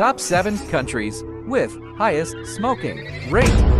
Top 7 countries with highest smoking rate.